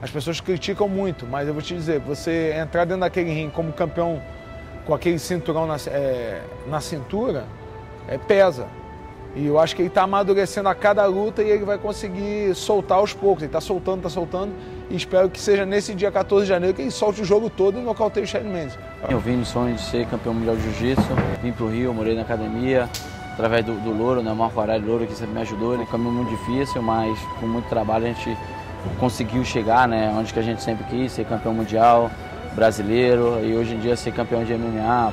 As pessoas criticam muito, mas eu vou te dizer, você entrar dentro daquele ringue como campeão, com aquele cinturão na cintura, pesa. E eu acho que ele está amadurecendo a cada luta e ele vai conseguir soltar aos poucos. Ele está soltando. E espero que seja nesse dia 14 de janeiro que ele solte o jogo todo e nocauteie o Chad Mendes. Eu vim no sonho de ser campeão mundial de jiu-jitsu. Vim para o Rio, morei na academia, através do Louro, né? Marco Aurélio Louro, que sempre me ajudou. É um caminho muito difícil, mas com muito trabalho a gente conseguiu chegar, né? Onde que a gente sempre quis, ser campeão mundial, brasileiro e hoje em dia ser campeão de MMA.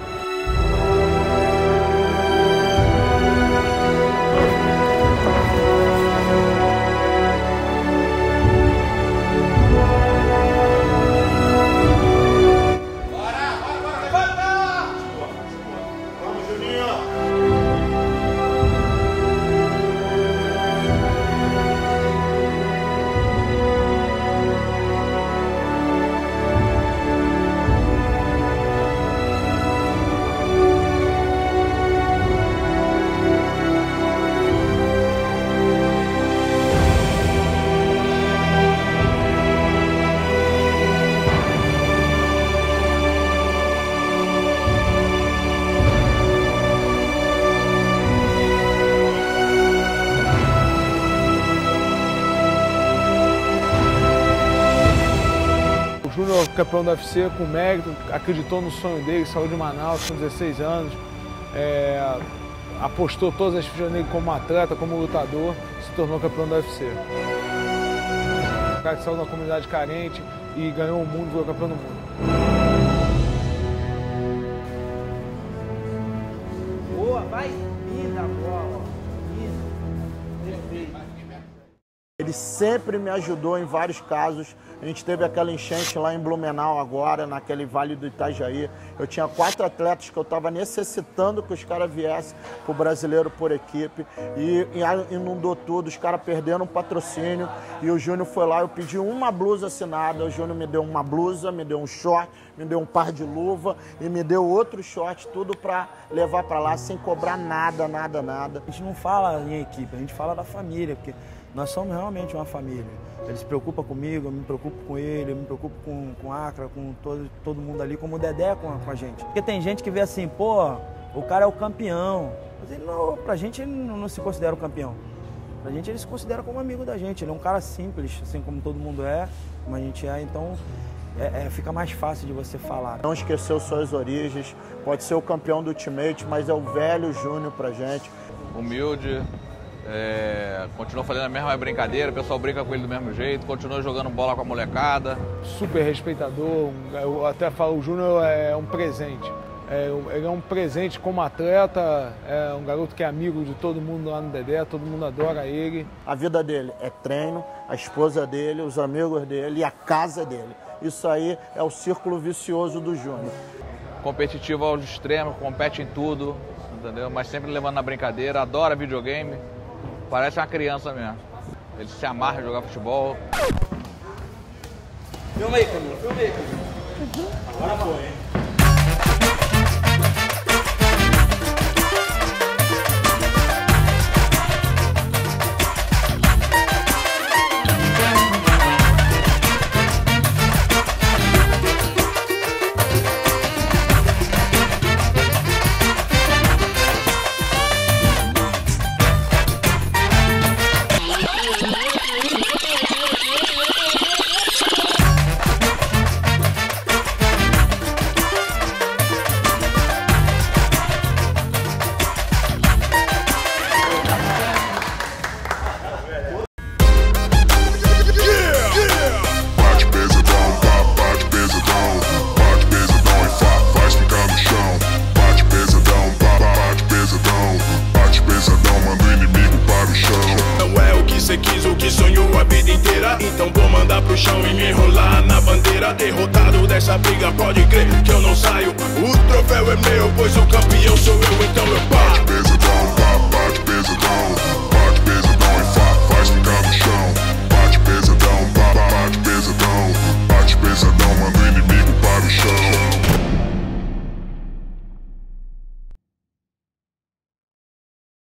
Júnior, campeão do UFC, com mérito, acreditou no sonho dele, saiu de Manaus com 16 anos, apostou todas as fichas nele como atleta, como lutador, se tornou campeão do UFC. O cara que saiu de uma comunidade carente e ganhou o mundo, foi campeão do mundo. Boa, vai! Pisa a bola! Pisa! Perfeito! Ele sempre me ajudou em vários casos. A gente teve aquela enchente lá em Blumenau agora, naquele vale do Itajaí. Eu tinha 4 atletas que eu estava necessitando que os caras viessem pro brasileiro por equipe. E inundou tudo, os caras perderam um patrocínio. E o Júnior foi lá, eu pedi uma blusa assinada. O Júnior me deu uma blusa, me deu um short, me deu um par de luva e me deu outro short, tudo para levar para lá sem cobrar nada, nada, nada. A gente não fala em equipe, a gente fala da família, porque nós somos realmente uma família. Ele se preocupa comigo, eu me preocupo com ele, eu me preocupo com a Acra, com todo mundo ali, como o Dedé com a gente. Porque tem gente que vê assim, pô, o cara é o campeão. Mas ele não, pra gente ele não se considera o campeão. Pra gente ele se considera como amigo da gente. Ele é um cara simples, assim como todo mundo é, como a gente é, então fica mais fácil de você falar. Não esqueceu suas origens, pode ser o campeão do ultimate, mas é o velho Júnior pra gente. Humilde. Continua fazendo a mesma brincadeira, o pessoal brinca com ele do mesmo jeito, continua jogando bola com a molecada. Super respeitador, eu até falo, o Júnior é um presente. Ele é um presente como atleta, é um garoto que é amigo de todo mundo lá no Dedé, todo mundo adora ele. A vida dele é treino, a esposa dele, os amigos dele e a casa dele. Isso aí é o círculo vicioso do Júnior. Competitivo aos extremos, compete em tudo, entendeu? Mas sempre levando na brincadeira, adora videogame. Parece uma criança mesmo. Ele se amarra em jogar futebol. Filma aí, Camila. Filma aí, Camila. Agora foi, hein? Então vou mandar pro chão e me enrolar na bandeira. Derrotado dessa briga, pode crer que eu não saio. O troféu é meu, pois o campeão sou eu, então eu parto.